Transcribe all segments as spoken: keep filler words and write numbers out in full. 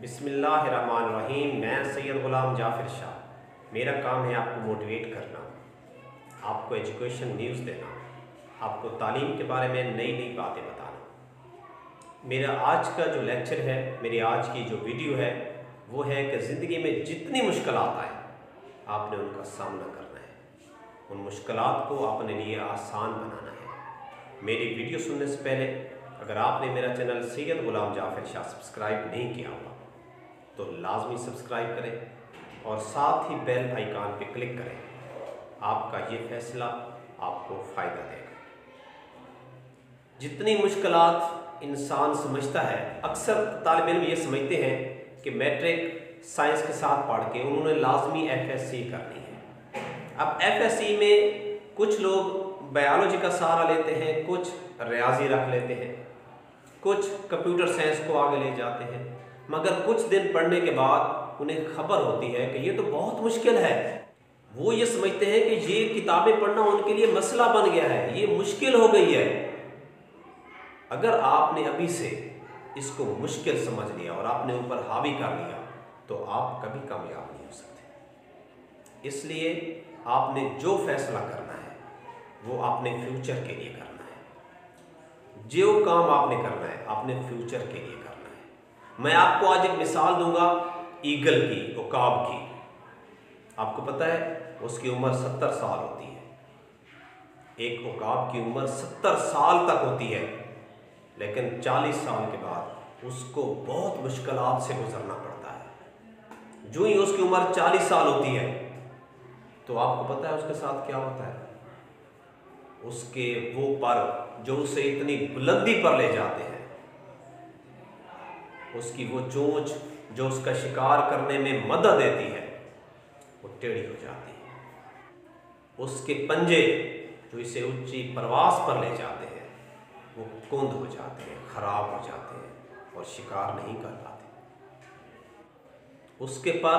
बिस्मिल्लाहिर्रहमानिर्रहीम। मैं सैयद ग़ुलाम जाफ़िर शाह। मेरा काम है आपको मोटिवेट करना, आपको एजुकेशन न्यूज़ देना, आपको तालीम के बारे में नई नई बातें बताना। मेरा आज का जो लेक्चर है, मेरी आज की जो वीडियो है, वो है कि ज़िंदगी में जितनी मुश्किलात आए आपने उनका सामना करना है, उन मुश्किलात को अपने लिए आसान बनाना है। मेरी वीडियो सुनने से पहले अगर आपने मेरा चैनल सैयद ग़ुलाम जाफ़िर शाह सब्सक्राइब नहीं किया होगा तो लाजमी सब्सक्राइब करें और साथ ही बेल आइकान पर क्लिक करें। आपका ये फैसला आपको फ़ायदा देगा। जितनी मुश्किलात इंसान समझता है, अक्सर तालिब इल्म ये समझते हैं कि मैट्रिक साइंस के साथ पढ़ के उन्होंने लाजमी एफ एस सी करनी है। अब एफ एस सी में कुछ लोग बायोलॉजी का सहारा लेते हैं, कुछ रियाजी रख लेते हैं, कुछ कंप्यूटर साइंस को आगे ले जाते हैं, मगर कुछ दिन पढ़ने के बाद उन्हें खबर होती है कि ये तो बहुत मुश्किल है। वो ये समझते हैं कि ये किताबें पढ़ना उनके लिए मसला बन गया है, ये मुश्किल हो गई है। अगर आपने अभी से इसको मुश्किल समझ लिया और आपने ऊपर हावी कर लिया तो आप कभी कामयाब नहीं हो सकते। इसलिए आपने जो फैसला करना है वो अपने फ्यूचर के लिए करना है। जो काम आपने करना है अपने फ्यूचर के लिए करना है। मैं आपको आज एक मिसाल दूंगा ईगल की, उकाब की। आपको पता है उसकी उम्र सत्तर साल होती है। एक उकाब की उम्र सत्तर साल तक होती है, लेकिन चालीस साल के बाद उसको बहुत मुश्किलात से गुजरना पड़ता है। जो ही उसकी उम्र चालीस साल होती है तो आपको पता है उसके साथ क्या होता है। उसके वो पर जो उसे इतनी बुलंदी पर ले जाते हैं, उसकी वो चोंच जो उसका शिकार करने में मदद देती है वो टेढ़ी हो जाती है। उसके पंजे जो इसे ऊंची प्रवास पर ले जाते हैं वो कुंद हो जाते हैं, खराब हो जाते हैं और शिकार नहीं कर पाते। उसके पर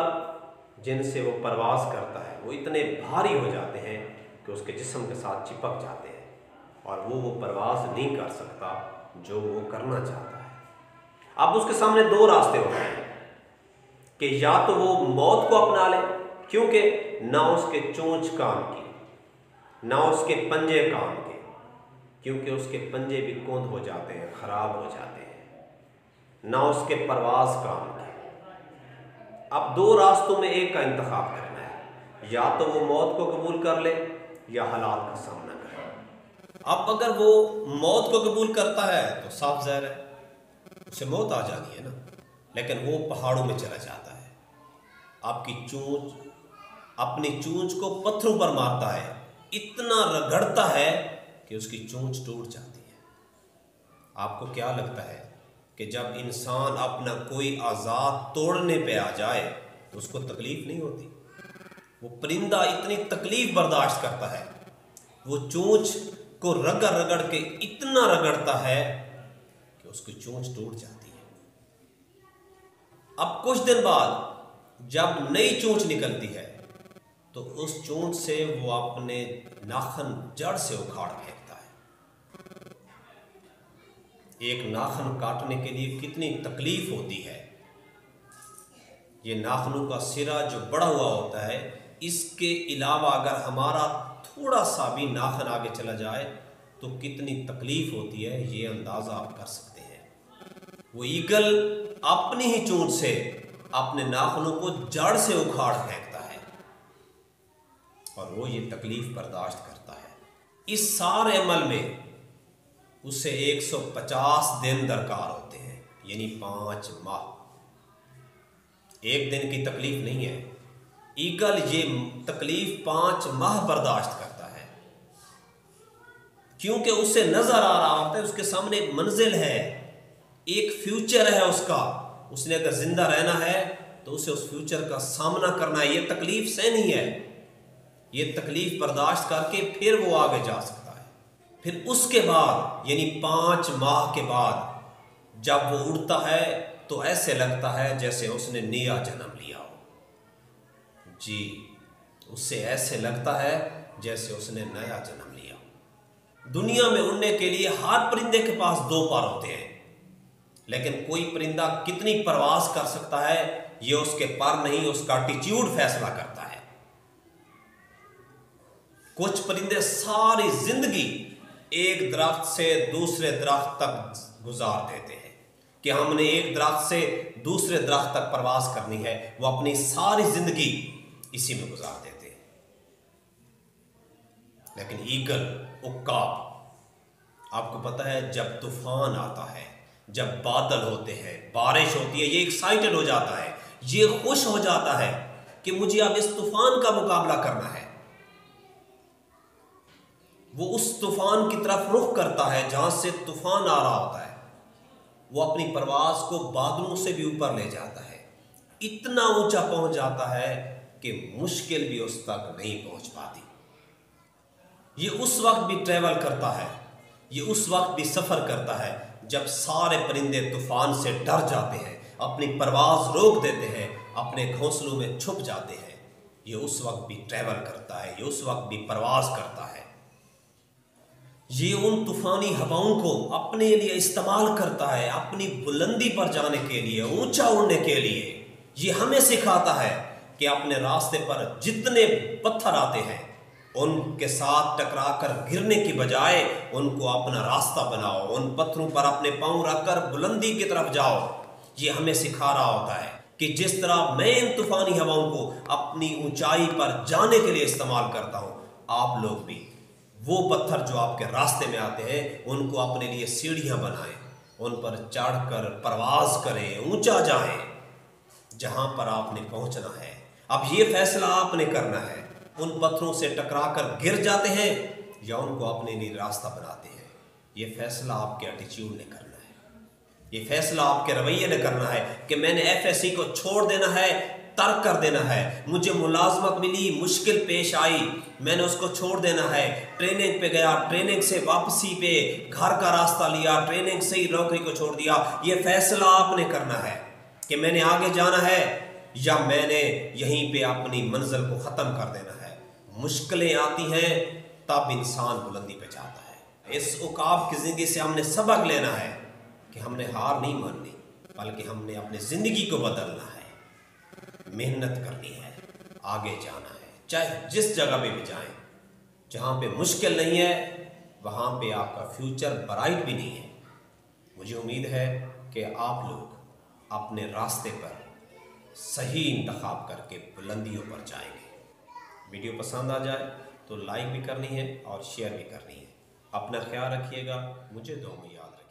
जिनसे वो प्रवास करता है वो इतने भारी हो जाते हैं कि उसके जिस्म के साथ चिपक जाते हैं और वो वो परवाज़ नहीं कर सकता जो वो करना चाहता है। अब उसके सामने दो रास्ते होते हैं कि या तो वो मौत को अपना ले, क्योंकि ना उसके चोंच काम की, ना उसके पंजे काम के, क्योंकि उसके पंजे भी कोंद हो जाते हैं, खराब हो जाते हैं, ना उसके परवाज़ काम की। अब दो रास्तों में एक का इंतखाब करना है, या तो वो मौत को कबूल कर ले या हालात का सामना करें। अब अगर वो मौत को कबूल करता है तो साफ ज़ाहिर है उसे मौत आ जानी है ना, लेकिन वो पहाड़ों में चला जाता है। आपकी चोंच अपनी चोंच को पत्थरों पर मारता है, इतना रगड़ता है कि उसकी चोंच टूट जाती है। आपको क्या लगता है कि जब इंसान अपना कोई आज़ाद तोड़ने पे आ जाए तो उसको तकलीफ़ नहीं होती? वो परिंदा इतनी तकलीफ बर्दाश्त करता है, वो चोंच को रगड़ रगड़ के इतना रगड़ता है कि उसकी चोंच टूट जाती है। अब कुछ दिन बाद जब नई चोंच निकलती है तो उस चोंच से वो अपने नाखन जड़ से उखाड़ फेंकता है। एक नाखन काटने के लिए कितनी तकलीफ होती है। ये नाखनों का सिरा जो बड़ा हुआ होता है, इसके अलावा अगर हमारा थोड़ा सा भी नाखन आगे चला जाए तो कितनी तकलीफ होती है, ये अंदाज़ा आप कर सकते हैं। वो ईगल अपनी ही चोंच से अपने नाखनों को जड़ से उखाड़ फेंकता है और वो ये तकलीफ बर्दाश्त करता है। इस सारे अमल में उसे एक सौ पचास दिन दरकार होते हैं, यानी पाँच माह। एक दिन की तकलीफ नहीं है। ईगल ये तकलीफ पाँच माह बर्दाश्त करता है, क्योंकि उसे नजर आ रहा होता है उसके सामने मंजिल है, एक फ्यूचर है उसका। उसने अगर जिंदा रहना है तो उसे उस फ्यूचर का सामना करना है। ये तकलीफ सहनी है, ये तकलीफ बर्दाश्त करके फिर वो आगे जा सकता है। फिर उसके बाद यानी पाँच माह के बाद जब वो उड़ता है तो ऐसे लगता है जैसे उसने नया जन्म लिया हो। जी, उससे ऐसे लगता है जैसे उसने नया जन्म लिया हो। दुनिया में उड़ने के लिए हर परिंदे के पास दो पर होते हैं, लेकिन कोई परिंदा कितनी परवास कर सकता है ये उसके पर नहीं, उसका एटीट्यूड फैसला करता है। कुछ परिंदे सारी जिंदगी एक दरख्त से दूसरे दरख्त तक गुजार देते हैं कि हमने एक दरख्त से दूसरे दरख्त तक परवास करनी है, वो अपनी सारी जिंदगी इसी में गुजार देते हैं। लेकिन ईगल, उकाब, आपको पता है जब तूफान आता है, जब बादल होते हैं, बारिश होती है, ये एक्साइटेड हो जाता है, ये खुश हो जाता है कि मुझे अब इस तूफान का मुकाबला करना है। वो उस तूफान की तरफ रुख करता है जहां से तूफान आ रहा होता है। वो अपनी परवाज को बादलों से भी ऊपर ले जाता है, इतना ऊंचा पहुंच जाता है कि मुश्किल भी उस तक नहीं पहुंच पाती। ये उस वक्त भी ट्रेवल करता है, ये उस वक्त भी सफर करता है जब सारे परिंदे तूफान से डर जाते हैं, अपनी परवाज रोक देते हैं, अपने घोंसलों में छुप जाते हैं। ये उस वक्त भी ट्रैवल करता है, ये उस वक्त भी परवाज करता है, ये उन तूफानी हवाओं को अपने लिए इस्तेमाल करता है, अपनी बुलंदी पर जाने के लिए, ऊंचा उड़ने के लिए। ये हमें सिखाता है कि अपने रास्ते पर जितने पत्थर आते हैं उनके साथ टकराकर गिरने की बजाय उनको अपना रास्ता बनाओ, उन पत्थरों पर अपने पांव रखकर बुलंदी की तरफ जाओ। ये हमें सिखा रहा होता है कि जिस तरह मैं इन तूफानी हवाओं को अपनी ऊंचाई पर जाने के लिए इस्तेमाल करता हूँ, आप लोग भी वो पत्थर जो आपके रास्ते में आते हैं उनको अपने लिए सीढ़ियाँ बनाएं, उन पर चढ़कर परवाज करें, ऊँचा जाएँ जहाँ पर आपने पहुँचना है। अब ये फैसला आपने करना है, उन पत्थरों से टकराकर गिर जाते हैं या उनको अपने लिए रास्ता बनाते हैं। ये फैसला आपके एटीट्यूड ने करना है, ये फैसला आपके रवैये ने करना है कि मैंने एफएससी को छोड़ देना है, तर्क कर देना है। मुझे मुलाजमत मिली, मुश्किल पेश आई, मैंने उसको छोड़ देना है। ट्रेनिंग पे गया, ट्रेनिंग से वापसी पे घर का रास्ता लिया, ट्रेनिंग से ही नौकरी को छोड़ दिया। ये फैसला आपने करना है कि मैंने आगे जाना है या मैंने यहीं पर अपनी मंजिल को ख़त्म कर देना है। मुश्किलें आती हैं तब इंसान बुलंदी पे जाता है। इस औकाफ की ज़िंदगी से हमने सबक लेना है कि हमने हार नहीं माननी, बल्कि हमने अपनी ज़िंदगी को बदलना है, मेहनत करनी है, आगे जाना है। चाहे जिस जगह पे भी जाएं, जहाँ पे मुश्किल नहीं है वहाँ पे आपका फ्यूचर ब्राइट भी नहीं है। मुझे उम्मीद है कि आप लोग अपने रास्ते पर सही इंतखाब करके बुलंदियों पर जाएंगे। वीडियो पसंद आ जाए तो लाइक भी करनी है और शेयर भी करनी है। अपना ख्याल रखिएगा, मुझे दुआ में याद रखिएगा।